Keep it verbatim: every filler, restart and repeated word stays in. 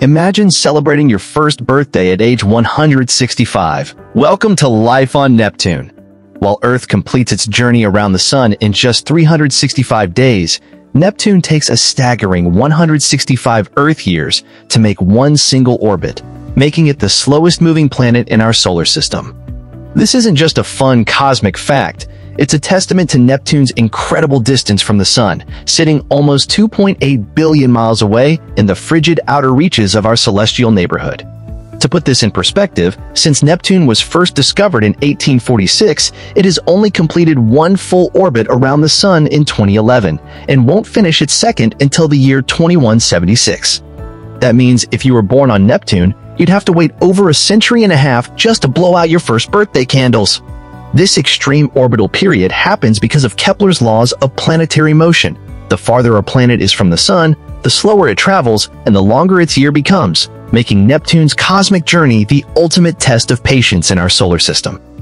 Imagine celebrating your first birthday at age one hundred sixty-five. Welcome to life on Neptune. While Earth completes its journey around the Sun in just three hundred sixty-five days, Neptune takes a staggering one hundred sixty-five Earth years to make one single orbit, making it the slowest moving planet in our solar system. This isn't just a fun cosmic fact, it's a testament to Neptune's incredible distance from the Sun, sitting almost two point eight billion miles away in the frigid outer reaches of our celestial neighborhood. To put this in perspective, since Neptune was first discovered in eighteen forty-six, it has only completed one full orbit around the Sun in twenty eleven, and won't finish its second until the year twenty-one seventy-six. That means if you were born on Neptune, you'd have to wait over a century and a half just to blow out your first birthday candles. This extreme orbital period happens because of Kepler's laws of planetary motion. The farther a planet is from the Sun, the slower it travels and the longer its year becomes, making Neptune's cosmic journey the ultimate test of patience in our solar system.